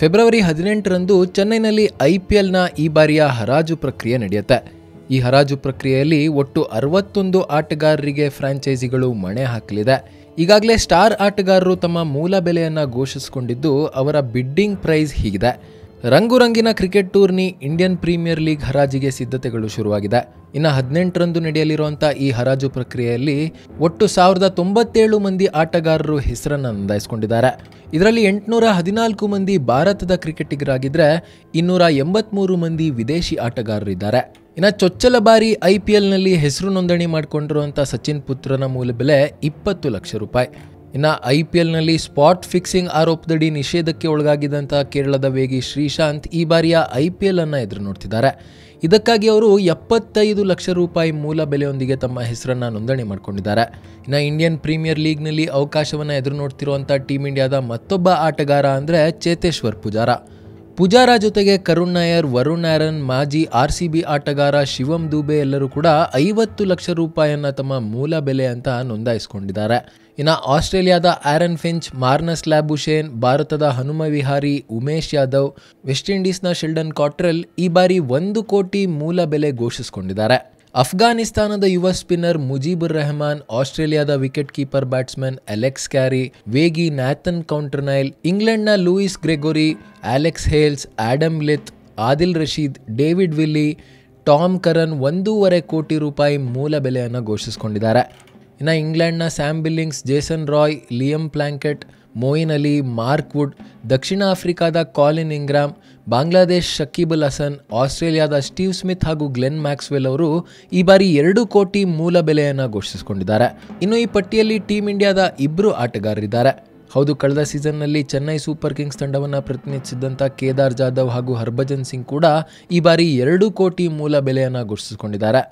February 18ರಂದು ಚೆನ್ನೈನಲ್ಲಿ IPLನ ಈ ಬಾರಿಯ ಹರಾಜು ಪ್ರಕ್ರಿಯೆ ನಡೆಯುತ್ತೆ. ಈ ಹರಾಜು ಪ್ರಕ್ರಿಯೆಯಲ್ಲಿ ಒಟ್ಟು 61 ಆಟಗಾರರಿಗೆ ಫ್ರಾಂಚೈಸಿಗಳು ಮಣೆ ಹಾಕಲಿದೆ. ಈಗಾಗಲೇ ಸ್ಟಾರ್ ಆಟಗಾರರು ತಮ್ಮ ಮೂಲ ಬೆಲೆಯನ್ನು ಘೋಷಿಸಿಕೊಂಡಿದ್ದು ಅವರ ಬಿಡ್ಡಿಂಗ್ ಪ್ರೈಸ್ ಹೀಗಿದೆ. ರಂಗುರಂಗಿನ cricket tourney Indian premier league ಹರಾಜಿಗೆ ಸಿದ್ಧತೆಗಳು ಶುರುವಾಗಿದೆ. ಇನ್ನು 18ರಂದು ನಡೆಯಲಿರುವಂಥ ಈ ಹರಾಜು ಪ್ರಕ್ರಿಯೆಯಲ್ಲಿ ಒಟ್ಟು 1097 ಮಂದಿ ಆಟಗಾರರು ಹೆಸರನ್ನು ನೋಂದಾಯಿಸಿಕೊಂಡಿದ್ದಾರೆ. ಇದರಲ್ಲಿ 814 ಮಂದಿ ಭಾರತದ ಕ್ರಿಕೆಟಿಗರಾಗಿದ್ದರೆ 283 ಮಂದಿ ವಿದೇಶಿ ಆಟಗಾರರಿದ್ದಾರೆ. ಇನ್ನು ಚೊಚ್ಚಲ ಬಾರಿ IPLನಲ್ಲಿ ಹೆಸರು ನೋಂದಣಿ ಮಾಡಿಕೊಂಡಿರುವಂಥ ಸಚಿನ್ ಪುತ್ರನ ಮೂಲ ಬೆಲೆ 20 ಲಕ್ಷ ರೂಪಾಯಿ. ಇನ್ನು IPLನಲ್ಲಿ ಸ್ಪಾಟ್ ಫಿಕ್ಸಿಂಗ್ ಆರೋಪದಡಿ ನಿಷೇಧಕ್ಕೆ ಒಳಗಾಗಿದ್ದಂಥ ಕೇರಳದ ವೇಗಿ ಶ್ರೀಶಾಂತ್ ಈ ಬಾರಿಯ IPLನ್ನು ಎದುರು ನೋಡ್ತಿದ್ದಾರೆ. ಇದಕ್ಕಾಗಿ ಅವರು 75 ಲಕ್ಷ ರೂಪಾಯಿ ಮೂಲ ಬೆಲೆಯೊಂದಿಗೆ ತಮ್ಮ ಹೆಸರನ್ನು ನೋಂದಣಿ ಮಾಡಿಕೊಂಡಿದ್ದಾರೆ. ಇನ್ನು ಇಂಡಿಯನ್ ಪ್ರೀಮಿಯರ್ ಲೀಗ್ನಲ್ಲಿ ಅವಕಾಶವನ್ನು ಎದುರು ನೋಡ್ತಿರುವಂಥ ಟೀಮ್ ಇಂಡಿಯಾದ ಮತ್ತೊಬ್ಬ ಆಟಗಾರ ಅಂದರೆ ಚೇತೇಶ್ವರ್ ಪೂಜಾರ. ಪೂಜಾರ ಜೊತೆಗೆ ಕರುಣ್ ನಾಯರ್, ವರುಣ್ ಆರನ್, ಮಾಜಿ RCB ಆಟಗಾರ ಶಿವಮ್ ದುಬೆ ಎಲ್ಲರೂ ಕೂಡ 50 ಲಕ್ಷ ರೂಪಾಯಿಯನ್ನು ತಮ್ಮ ಮೂಲ ಬೆಲೆ ಅಂತ ನೋಂದಾಯಿಸಿಕೊಂಡಿದ್ದಾರೆ. ಇನ್ನು ಆಸ್ಟ್ರೇಲಿಯಾದ ಆ್ಯರನ್ ಫಿಂಚ್, ಮಾರ್ನಸ್ ಲ್ಯಾಬುಶೇನ್, ಭಾರತದ ಹನುಮ ವಿಹಾರಿ, ಉಮೇಶ್ ಯಾದವ್, ವೆಸ್ಟ್ ಇಂಡೀಸ್ನ ಶೆಲ್ಡನ್ ಕಾಟ್ರೆಲ್ ಈ ಬಾರಿ 1 ಕೋಟಿ ಮೂಲ ಬೆಲೆ ಘೋಷಿಸಿಕೊಂಡಿದ್ದಾರೆ. ಅಫ್ಘಾನಿಸ್ತಾನದ ಯುವ ಸ್ಪಿನ್ನರ್ ಮುಜೀಬುರ್ ರೆಹಮಾನ್, ಆಸ್ಟ್ರೇಲಿಯಾದ wicket keeper batsman Alex Carey, ವೇಗಿ ನ್ಯಾಥನ್ ಕೌಂಟರ್ನೈಲ್, ಇಂಗ್ಲೆಂಡ್ನ Lewis Gregory, Alex Hales, Adam Lyth, Adil Rashid, David Willey, Tom Curran 1.25 crore ರೂಪಾಯಿ ಮೂಲ ಬೆಲೆಯನ್ನು ಘೋಷಿಸಿಕೊಂಡಿದ್ದಾರೆ. ಇನ್ನು ಇಂಗ್ಲೆಂಡ್ನ Sam Billings, Jason Roy, Liam Plunkett, Moeen Ali, Mark Wood, ದಕ್ಷಿಣ ಆಫ್ರಿಕಾದ ಕಾಲಿನ್ ಇಂಗ್ರಾಮ್, ಬಾಂಗ್ಲಾದೇಶ್ ಶಕೀಬುಲ್ ಹಸನ್, ಆಸ್ಟ್ರೇಲಿಯಾದ ಸ್ಟೀವ್ ಸ್ಮಿತ್ ಹಾಗೂ ಗ್ಲೆನ್ ಮ್ಯಾಕ್ಸ್ವೆಲ್ ಅವರು ಈ ಬಾರಿ 2 ಕೋಟಿ ಮೂಲ ಬೆಲೆಯನ್ನು ಘೋಷಿಸಿಕೊಂಡಿದ್ದಾರೆ. ಇನ್ನು ಈ ಪಟ್ಟಿಯಲ್ಲಿ ಟೀಮ್ ಇಂಡಿಯಾದ 2 ಆಟಗಾರರಿದ್ದಾರೆ. ಹೌದು, ಕಳೆದ ಸೀಸನ್ನಲ್ಲಿ ಚೆನ್ನೈ ಸೂಪರ್ ಕಿಂಗ್ಸ್ ತಂಡವನ್ನು ಪ್ರತಿನಿಧಿಸಿದ್ದಂಥ ಕೇದಾರ್ ಜಾಧವ್ ಹಾಗೂ ಹರ್ಭಜನ್ ಸಿಂಗ್ ಕೂಡ ಈ ಬಾರಿ 2 ಕೋಟಿ ಮೂಲ ಬೆಲೆಯನ್ನು ಘೋಷಿಸಿಕೊಂಡಿದ್ದಾರೆ.